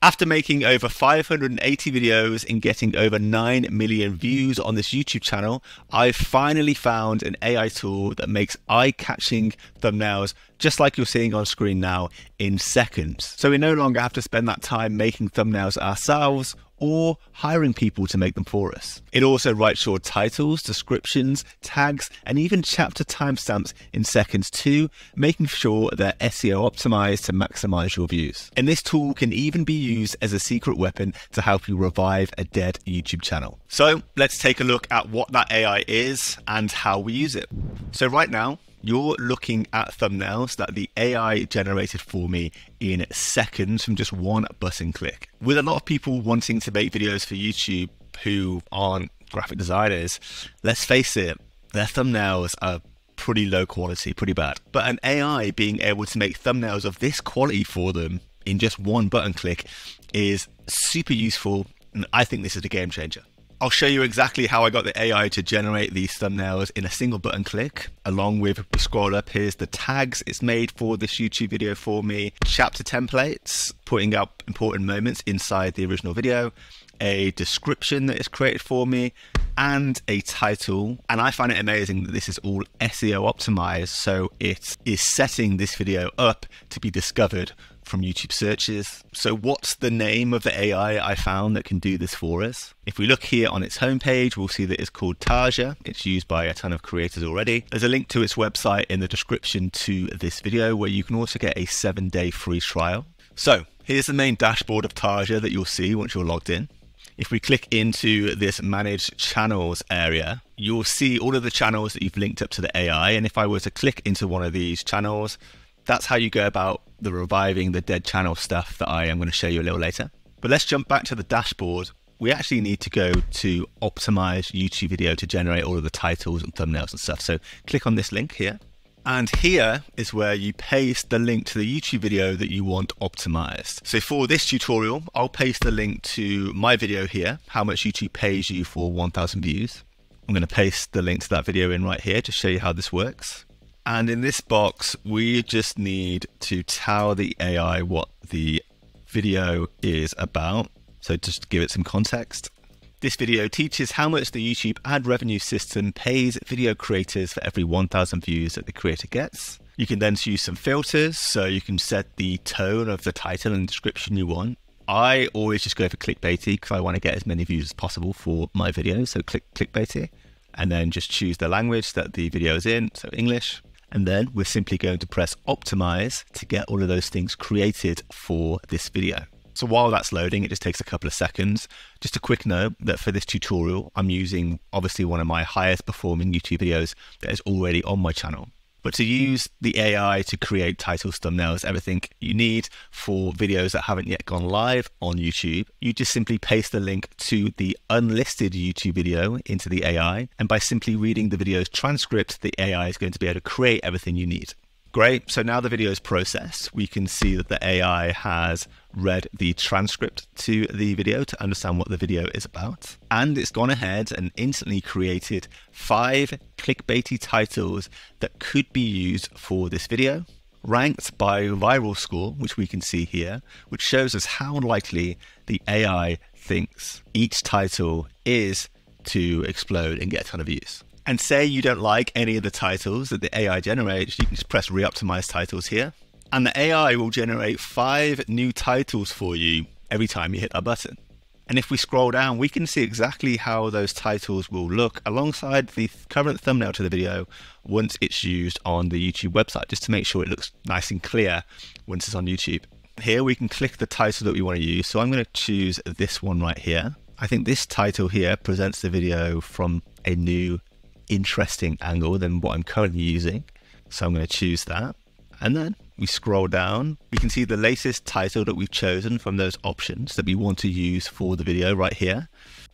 After making over 580 videos and getting over 9 million views on this YouTube channel, I've finally found an AI tool that makes eye-catching thumbnails just like you're seeing on screen now in seconds. So we no longer have to spend that time making thumbnails ourselves or hiring people to make them for us. It also writes your titles, descriptions, tags, and even chapter timestamps in seconds too, making sure they're SEO optimized to maximize your views. And this tool can even be used as a secret weapon to help you revive a dead YouTube channel. So let's take a look at what that AI is and how we use it. So right now, you're looking at thumbnails that the AI generated for me in seconds from just one button click. With a lot of people wanting to make videos for YouTube who aren't graphic designers, let's face it, their thumbnails are pretty low quality, pretty bad. But an AI being able to make thumbnails of this quality for them in just one button click is super useful, and I think this is a game changer. I'll show you exactly how I got the AI to generate these thumbnails in a single button click. Along with, scroll up, here's the tags it's made for this YouTube video for me, chapter templates, putting up important moments inside the original video, a description that it's created for me, and a title. And I find it amazing that this is all SEO optimized, so it is setting this video up to be discovered from YouTube searches. So what's the name of the AI I found that can do this for us? If we look here on its homepage, we'll see that it's called Taja. It's used by a ton of creators already. There's a link to its website in the description to this video where you can also get a 7-day free trial. So here's the main dashboard of Taja that you'll see once you're logged in. If we click into this Manage Channels area, you'll see all of the channels that you've linked up to the AI. And if I were to click into one of these channels, that's how you go about the reviving the dead channel stuff that I am going to show you a little later. But let's jump back to the dashboard. We actually need to go to optimize YouTube video to generate all of the titles and thumbnails and stuff. So click on this link here. And here is where you paste the link to the YouTube video that you want optimized. So for this tutorial, I'll paste the link to my video here, how much YouTube pays you for 1,000 views. I'm going to paste the link to that video in right here to show you how this works. And in this box, we just need to tell the AI what the video is about. So just to give it some context. This video teaches how much the YouTube ad revenue system pays video creators for every 1,000 views that the creator gets. You can then choose some filters, so you can set the tone of the title and description you want. I always just go for clickbaity because I want to get as many views as possible for my video, so click clickbaity. And then just choose the language that the video is in, so English. And then we're simply going to press optimize to get all of those things created for this video. So while that's loading, it just takes a couple of seconds. Just a quick note that for this tutorial, I'm using obviously one of my highest performing YouTube videos that is already on my channel. But to use the AI to create titles, thumbnails, everything you need for videos that haven't yet gone live on YouTube, you just simply paste the link to the unlisted YouTube video into the AI. And by simply reading the video's transcript, the AI is going to be able to create everything you need. Great, so now the video is processed. We can see that the AI has read the transcript to the video to understand what the video is about. And it's gone ahead and instantly created 5 clickbaity titles that could be used for this video, ranked by viral score, which we can see here, which shows us how likely the AI thinks each title is to explode and get a ton of views. And say you don't like any of the titles that the AI generates, you can just press re-optimize titles here. And the AI will generate 5 new titles for you every time you hit that button. And if we scroll down, we can see exactly how those titles will look alongside the current thumbnail to the video once it's used on the YouTube website, just to make sure it looks nice and clear once it's on YouTube. Here we can click the title that we want to use. So I'm going to choose this one right here. I think this title here presents the video from a new interesting angle than what I'm currently using. So I'm going to choose that. And then we scroll down. We can see the latest title that we've chosen from those options that we want to use for the video right here.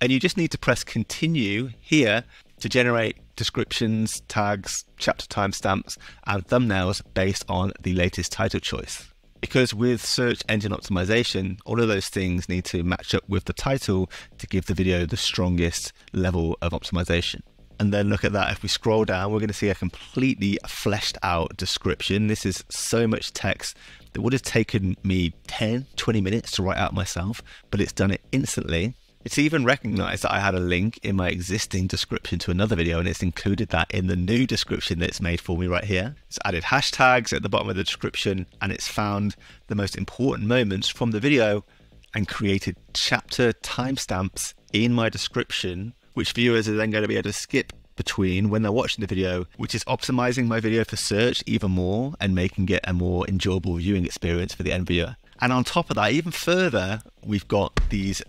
And you just need to press continue here to generate descriptions, tags, chapter timestamps, and thumbnails based on the latest title choice. Because with search engine optimization, all of those things need to match up with the title to give the video the strongest level of optimization. And then look at that, if we scroll down, we're going to see a completely fleshed out description. This is so much text that would have taken me 10, 20 minutes to write out myself, but it's done it instantly. It's even recognized that I had a link in my existing description to another video, and it's included that in the new description that it's made for me right here. It's added hashtags at the bottom of the description, and it's found the most important moments from the video and created chapter timestamps in my description, which viewers are then going to be able to skip between when they're watching the video, which is optimizing my video for search even more and making it a more enjoyable viewing experience for the end viewer. And on top of that, even further, we've got these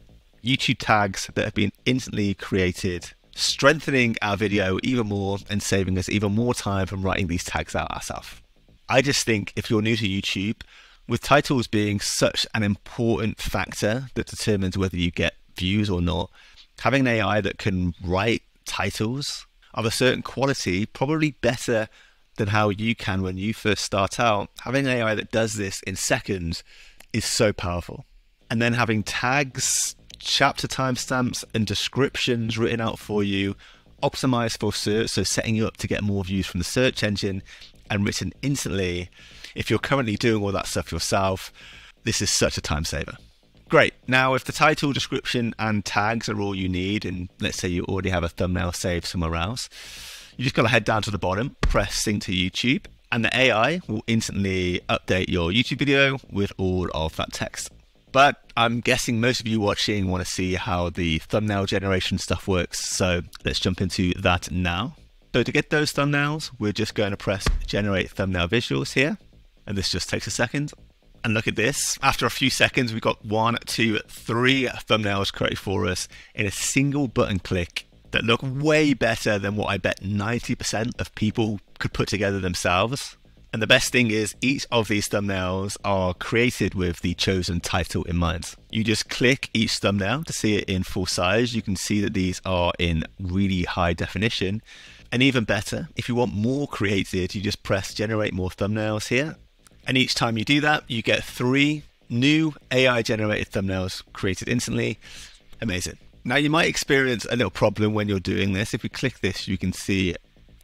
YouTube tags that have been instantly created, strengthening our video even more and saving us even more time from writing these tags out ourselves. I just think if you're new to YouTube, with titles being such an important factor that determines whether you get views or not, having an AI that can write titles of a certain quality, probably better than how you can when you first start out, having an AI that does this in seconds is so powerful. And then having tags, chapter timestamps and descriptions written out for you, optimized for search, so setting you up to get more views from the search engine, and written instantly. If you're currently doing all that stuff yourself, this is such a time saver. Great. Now, if the title, description and tags are all you need, and let's say you already have a thumbnail saved somewhere else, you just got to head down to the bottom, press sync to YouTube, and the AI will instantly update your YouTube video with all of that text. But I'm guessing most of you watching want to see how the thumbnail generation stuff works, so let's jump into that now. So to get those thumbnails, we're just going to press generate thumbnail visuals here, and this just takes a second. And look at this, after a few seconds, we've got 1, 2, 3 thumbnails created for us in a single button click that look way better than what I bet 90% of people could put together themselves. And the best thing is each of these thumbnails are created with the chosen title in mind. You just click each thumbnail to see it in full size. You can see that these are in really high definition. And even better, if you want more created, you just press generate more thumbnails here. And each time you do that, you get 3 new AI generated thumbnails created instantly. Amazing. Now you might experience a little problem when you're doing this. If we click this, you can see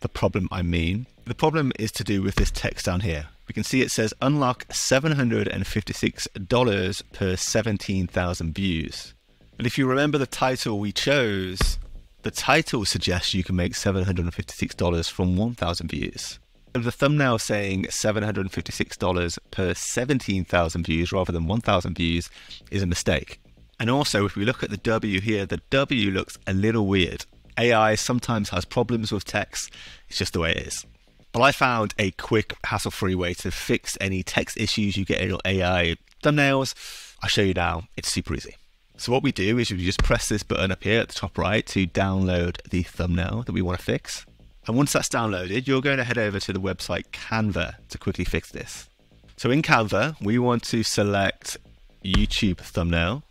the problem I mean. The problem is to do with this text down here. We can see it says unlock $756 per 17,000 views. And if you remember the title we chose, the title suggests you can make $756 from 1,000 views. And the thumbnail saying $756 per 17,000 views rather than 1,000 views is a mistake. And also, if we look at the W here, the W looks a little weird. AI sometimes has problems with text. It's just the way it is. Well, I found a quick, hassle-free way to fix any text issues you get in your AI thumbnails. I'll show you now. It's super easy. So what we do is we just press this button up here at the top right to download the thumbnail that we want to fix. And once that's downloaded, you're going to head over to the website Canva to quickly fix this. So in Canva, we want to select YouTube thumbnail,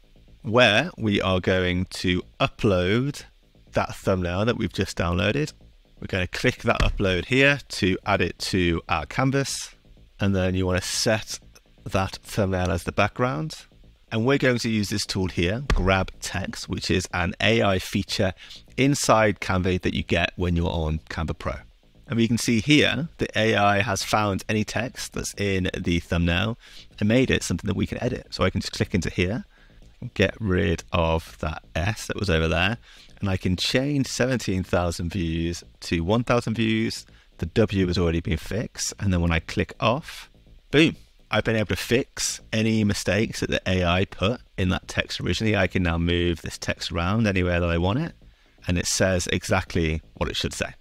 where we are going to upload that thumbnail that we've just downloaded. We're going to click that upload here to add it to our canvas. And then you want to set that thumbnail as the background. And we're going to use this tool here, Grab Text, which is an AI feature inside Canva that you get when you're on Canva Pro. And we can see here the AI has found any text that's in the thumbnail and made it something that we can edit. So I can just click into here, get rid of that S that was over there. And I can change 17,000 views to 1,000 views. The W has already been fixed. And then when I click off, boom, I've been able to fix any mistakes that the AI put in that text originally. I can now move this text around anywhere that I want it. And it says exactly what it should say.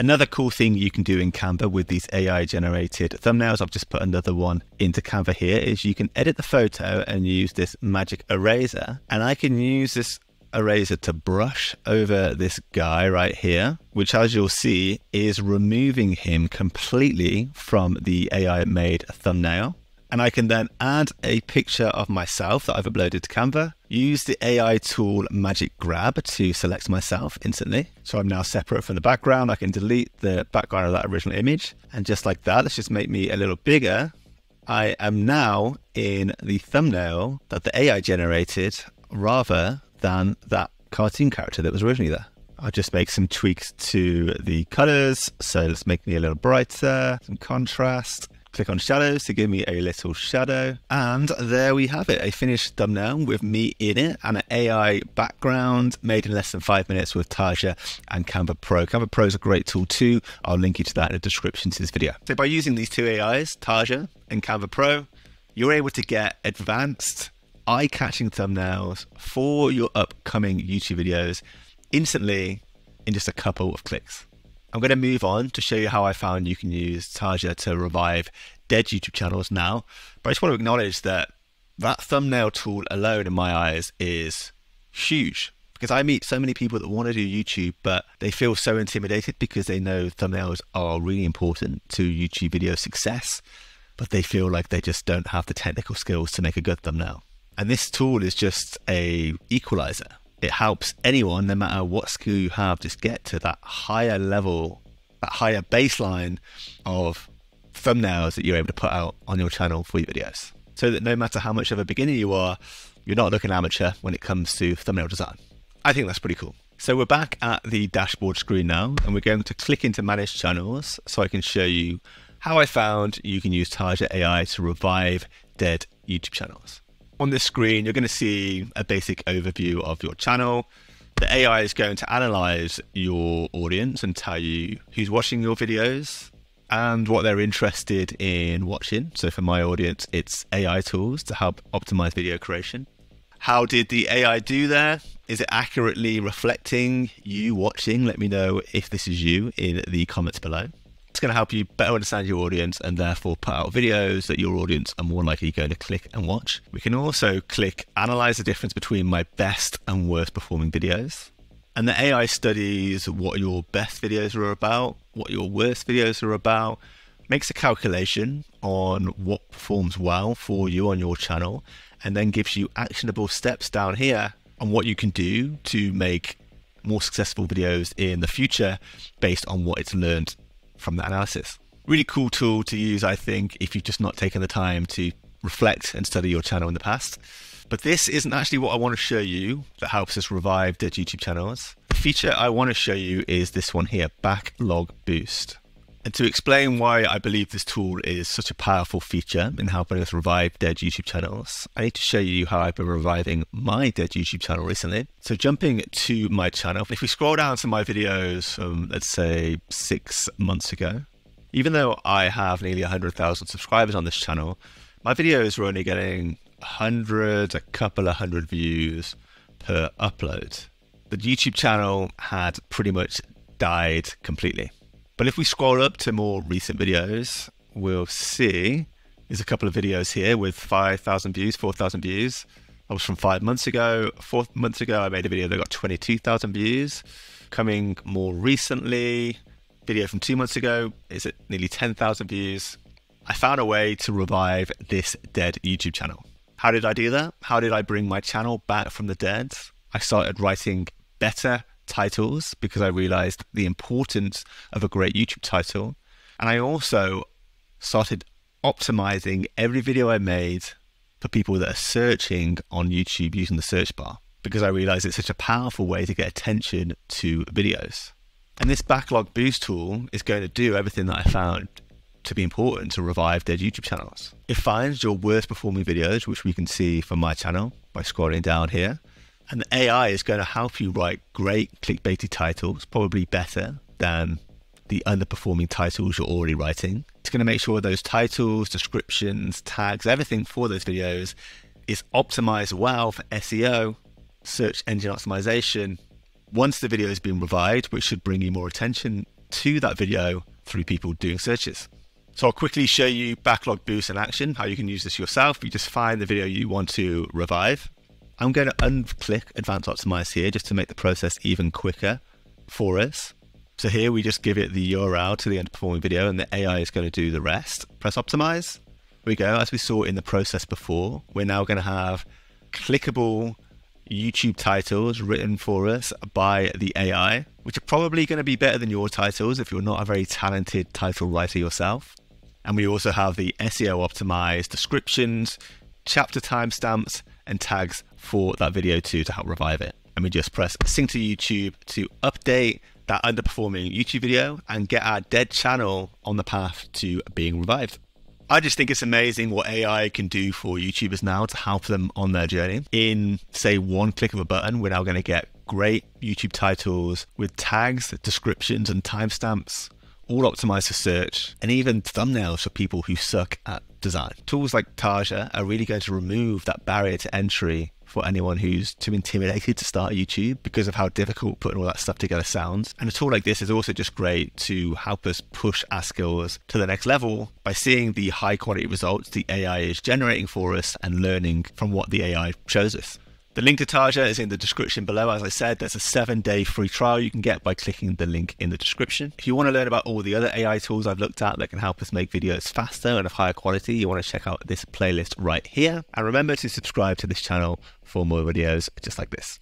Another cool thing you can do in Canva with these AI generated thumbnails, I've just put another one into Canva here, is you can edit the photo and use this magic eraser. And I can use this eraser to brush over this guy right here, which as you'll see is removing him completely from the AI made thumbnail. And I can then add a picture of myself that I've uploaded to Canva, use the AI tool Magic Grab to select myself instantly. So I'm now separate from the background. I can delete the background of that original image. And just like that, let's just make me a little bigger. I am now in the thumbnail that the AI generated rather than that cartoon character that was originally there. I'll just make some tweaks to the colors. So let's make me a little brighter, some contrast. Click on shadows to give me a little shadow. And there we have it, a finished thumbnail with me in it and an AI background made in less than 5 minutes with Taja and Canva Pro. Canva Pro is a great tool too. I'll link you to that in the description to this video. So by using these two AIs, Taja and Canva Pro, you're able to get advanced, eye-catching thumbnails for your upcoming YouTube videos instantly in just a couple of clicks. I'm going to move on to show you how I found you can use Taja to revive dead YouTube channels now. But I just want to acknowledge that thumbnail tool alone in my eyes is huge, because I meet so many people that want to do YouTube, but they feel so intimidated because they know thumbnails are really important to YouTube video success, but they feel like they just don't have the technical skills to make a good thumbnail. And this tool is just an equalizer. It helps anyone, no matter what skill you have, just get to that higher level, that higher baseline of thumbnails that you're able to put out on your channel for your videos. So that no matter how much of a beginner you are, you're not looking amateur when it comes to thumbnail design. I think that's pretty cool. So we're back at the dashboard screen now, and we're going to click into Manage Channels so I can show you how I found you can use Taja AI to revive dead YouTube channels. On this screen, you're going to see a basic overview of your channel. The AI is going to analyze your audience and tell you who's watching your videos and what they're interested in watching. So for my audience, it's AI tools to help optimize video creation. How did the AI do there? Is it accurately reflecting you watching? Let me know if this is you in the comments below. It's going to help you better understand your audience and therefore put out videos that your audience are more likely going to click and watch. We can also click analyze the difference between my best and worst performing videos. And the AI studies what your best videos are about, what your worst videos are about, makes a calculation on what performs well for you on your channel, and then gives you actionable steps down here on what you can do to make more successful videos in the future based on what it's learned from that analysis. Really cool tool to use, I think, if you've just not taken the time to reflect and study your channel in the past. But this isn't actually what I want to show you that helps us revive dead YouTube channels. The feature I want to show you is this one here, Backlog Boost. And to explain why I believe this tool is such a powerful feature in helping us revive dead YouTube channels, I need to show you how I've been reviving my dead YouTube channel recently. So jumping to my channel, if we scroll down to my videos from, let's say, 6 months ago, even though I have nearly 100,000 subscribers on this channel, my videos were only getting a couple of hundred views per upload. The YouTube channel had pretty much died completely. But if we scroll up to more recent videos, we'll see there's a couple of videos here with 5,000 views, 4,000 views. That was from 5 months ago. 4 months ago, I made a video that got 22,000 views. Coming more recently, video from 2 months ago is at nearly 10,000 views. I found a way to revive this dead YouTube channel. How did I do that? How did I bring my channel back from the dead? I started writing better titles because I realized the importance of a great YouTube title. And I also started optimizing every video I made for people that are searching on YouTube using the search bar, because I realized it's such a powerful way to get attention to videos. And this Backlog Boost tool is going to do everything that I found to be important to revive dead YouTube channels. It finds your worst performing videos, which we can see from my channel by scrolling down here. And the AI is going to help you write great clickbaity titles, probably better than the underperforming titles you're already writing. It's going to make sure those titles, descriptions, tags, everything for those videos is optimized well for SEO, search engine optimization. Once the video has been revived, which should bring you more attention to that video through people doing searches. So I'll quickly show you Backlog Boost in action, how you can use this yourself. You just find the video you want to revive. I'm going to unclick Advanced Optimize here just to make the process even quicker for us. So here we just give it the URL to the underperforming video and the AI is going to do the rest. Press Optimize. There we go. As we saw in the process before, we're now going to have clickable YouTube titles written for us by the AI, which are probably going to be better than your titles if you're not a very talented title writer yourself. And we also have the SEO optimized descriptions, chapter timestamps, and tags for that video too to help revive it. and we just press sync to YouTube to update that underperforming YouTube video and get our dead channel on the path to being revived. I just think it's amazing what AI can do for YouTubers now to help them on their journey. In, say, one click of a button, we're now going to get great YouTube titles with tags, descriptions, and timestamps, all optimized for search, and even thumbnails for people who suck at design. Tools like Taja are really going to remove that barrier to entry for anyone who's too intimidated to start YouTube because of how difficult putting all that stuff together sounds. And a tool like this is also just great to help us push our skills to the next level by seeing the high quality results the AI is generating for us and learning from what the AI shows us. The link to Taja is in the description below. As I said, there's a 7-day free trial you can get by clicking the link in the description. If you want to learn about all the other AI tools I've looked at that can help us make videos faster and of higher quality, you want to check out this playlist right here. And remember to subscribe to this channel for more videos just like this.